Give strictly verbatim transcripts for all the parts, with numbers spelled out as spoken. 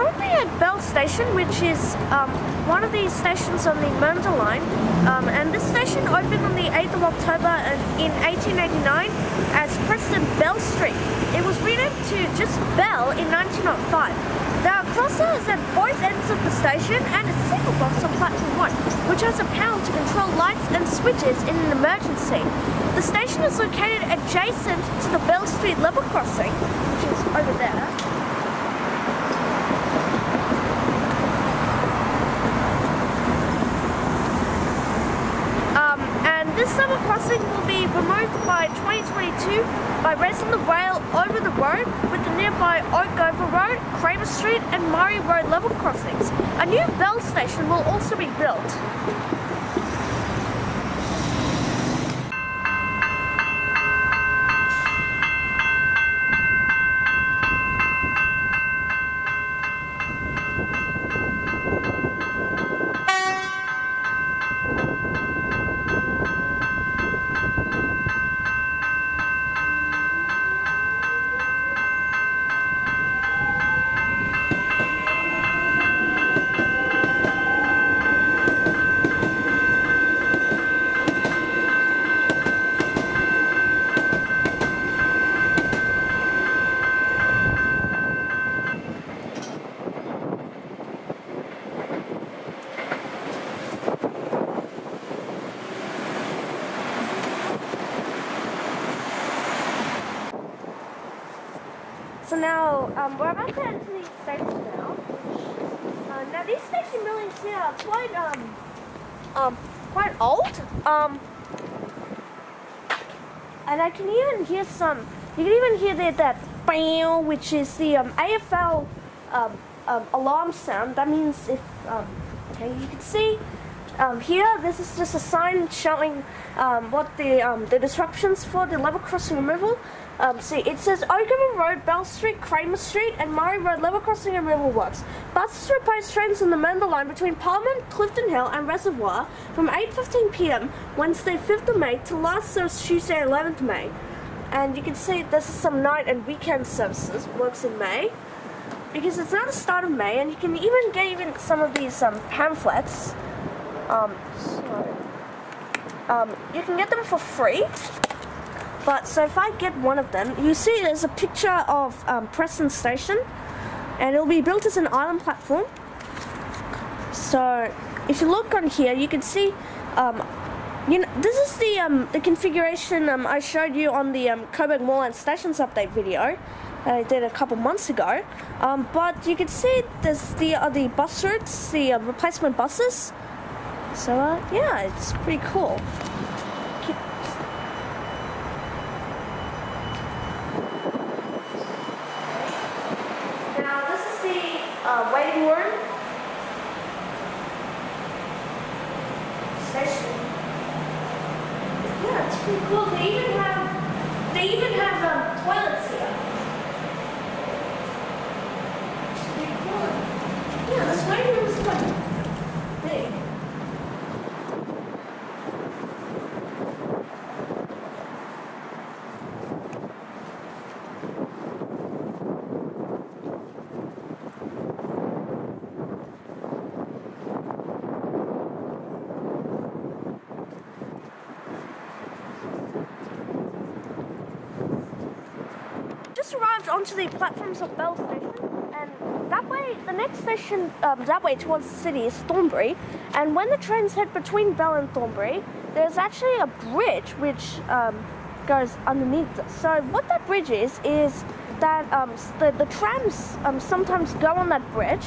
currently at Bell Station, which is um, one of the stations on the Mernda Line, um, and this station opened on the eighth of October in eighteen eighty-nine as Preston Bell Street. It was renamed to just Bell in nineteen oh five. There are crosshairs at both ends of the station and a signal box on platform one, which has a panel to control lights and switches in an emergency. The station is located adjacent to the Bell Street level crossing, which is over there. Um, and this level crossing will be removed by twenty twenty-two by raising the rail over the road with the nearby Oakover Road, Kramer Street and Murray Road level crossings. A new Bell station will also be built. So now, um, we're about to enter these stations now. Uh, now these station buildings here are quite, um, um, quite old. Um, and I can even hear some, you can even hear that, that bang, which is the um, A F L um, um, alarm sound. That means if, um, okay, you can see um, here, this is just a sign showing um, what the, um, the disruptions for the level crossing removal. Um, see, it says Oakover Road, Bell Street, Kramer Street and Murray Road level crossing removal works. Buses replace trains on the Mernda Line between Parliament, Clifton Hill and Reservoir from eight fifteen p m Wednesday fifth of May to last service Tuesday eleventh of May. And you can see this is some night and weekend services works in May, because it's now the start of May, and you can even get even some of these um, pamphlets. Um, so, um, you can get them for free. But, so if I get one of them, you see there's a picture of um, Preston Station, and it'll be built as an island platform. So, if you look on here, you can see, um, you know, this is the um, the configuration um, I showed you on the um, Coburg Moreland Stations update video that I did a couple months ago. Um, but you can see there's the uh, the bus routes, the uh, replacement buses. So uh, yeah, it's pretty cool. Uh, waiting room station. Yeah, it's pretty cool. They even have they even have um, toilets here. It's pretty cool. Yeah, this waiting room is quite big. Arrived onto the platforms of Bell Station, and that way, the next station um, that way towards the city is Thornbury, and when the trains head between Bell and Thornbury, there's actually a bridge which um, goes underneath it. So what that bridge is, is that um, the, the trams um, sometimes go on that bridge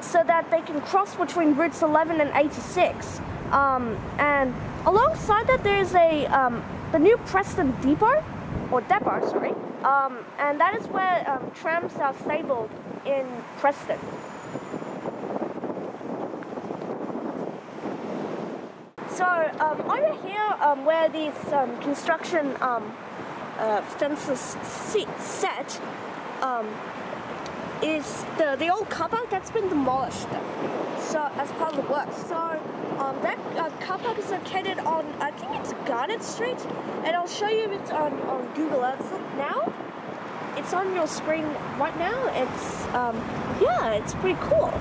so that they can cross between routes eleven and eighty-six. Um, and alongside that there's a, um, the new Preston Depot, or Depot, sorry, Um, and that is where um, trams are stabled in Preston. So um, over here um, where these um, construction um, uh, fences set um, is the, the old car park that's been demolished so, as part of the work. So um, that uh, car park is located on, I think it's Garnet Street, and I'll show you it on, on Google Earth now. It's on your screen right now. It's um, yeah, it's pretty cool.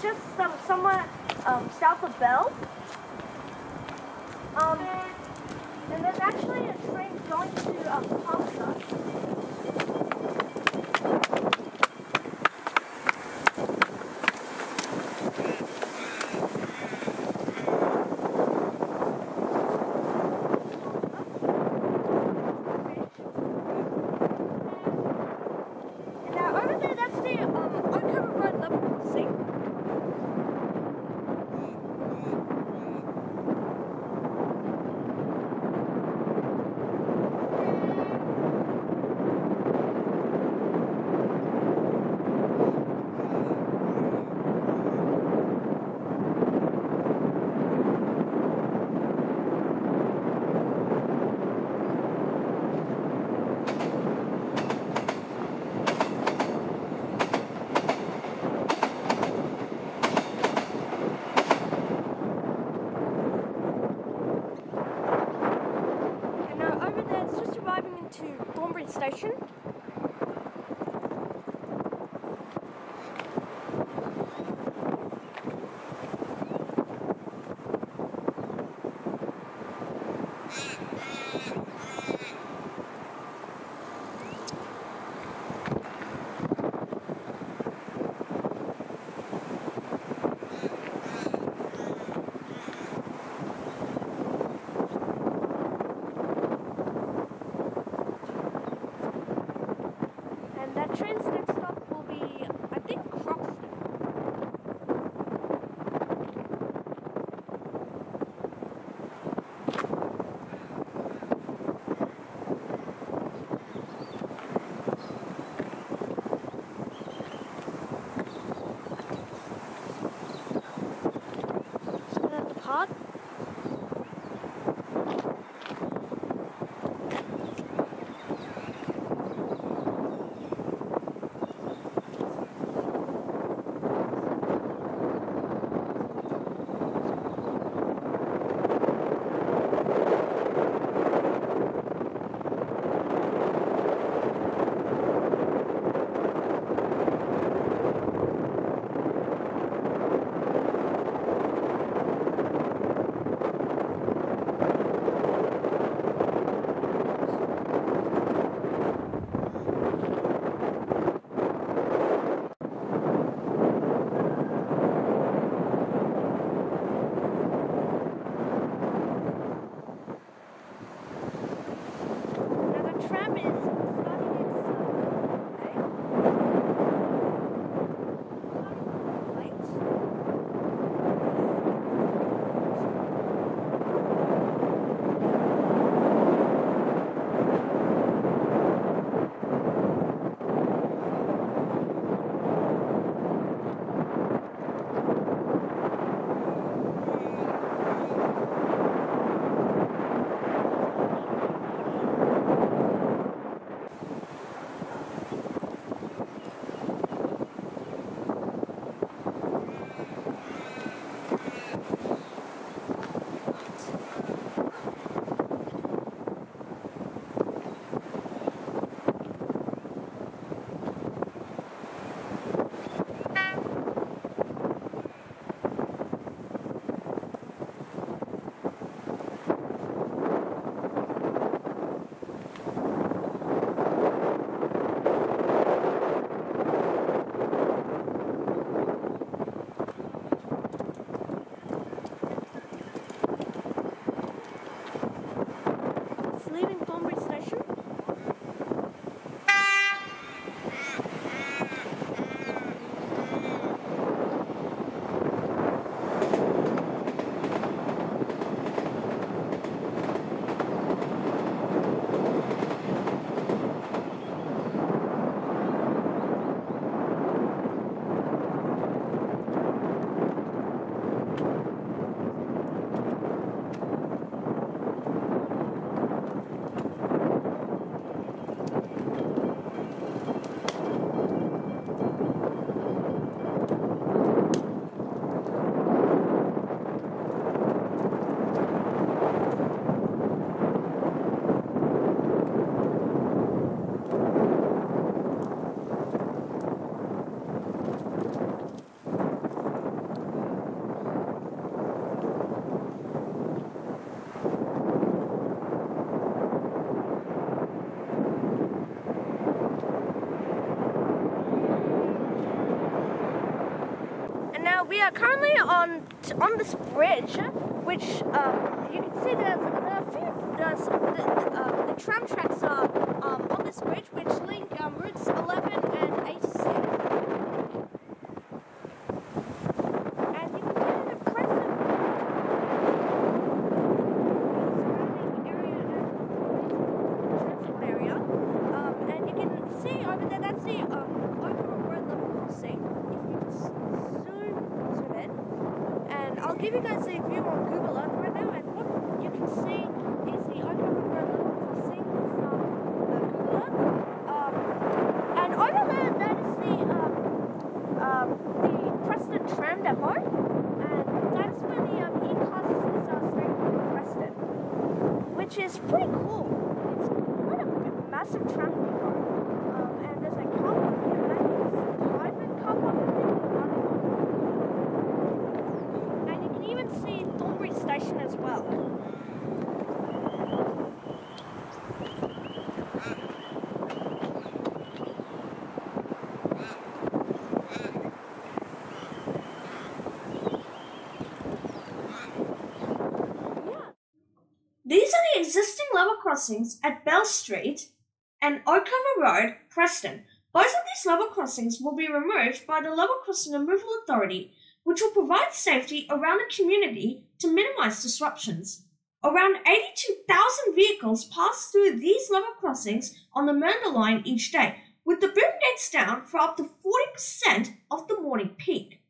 It's just some, somewhere um, south of Bell. Um, and there's actually a train going to um, Parliament. Station. are currently on on this bridge, which um, you can see there's a few there's, the, uh, the tram tracks are um, on this bridge, which link um, routes eleven and eighty-six. And you can see the Preston surrounding area and transit area. Um, and you can see over there, that's the um, Oakover Road level crossing. I'll give you guys a view on Google Earth right now, and what you can see is the Oakover Road level crossing from uh, Google Earth. Um, and over there, that is the, um, um, the Preston Tram Depot, and that is where the um, E-classes are staying in Preston, which is pretty cool. It's quite a massive tram depot, um, and there's a car park here, and it's a private car park. See Thornbury Station as well. These are the existing level crossings at Bell Street and Oakover Road, Preston. Both of these level crossings will be removed by the Level Crossing Removal Authority, which will provide safety around the community to minimise disruptions. Around eighty-two thousand vehicles pass through these level crossings on the Mernda Line each day, with the boom gates down for up to forty percent of the morning peak.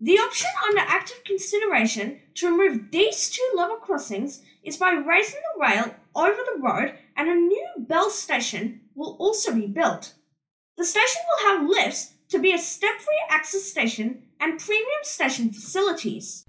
The option under active consideration to remove these two level crossings is by raising the rail over the road, and a new Bell station will also be built. The station will have lifts to be a step-free access station and premium station facilities.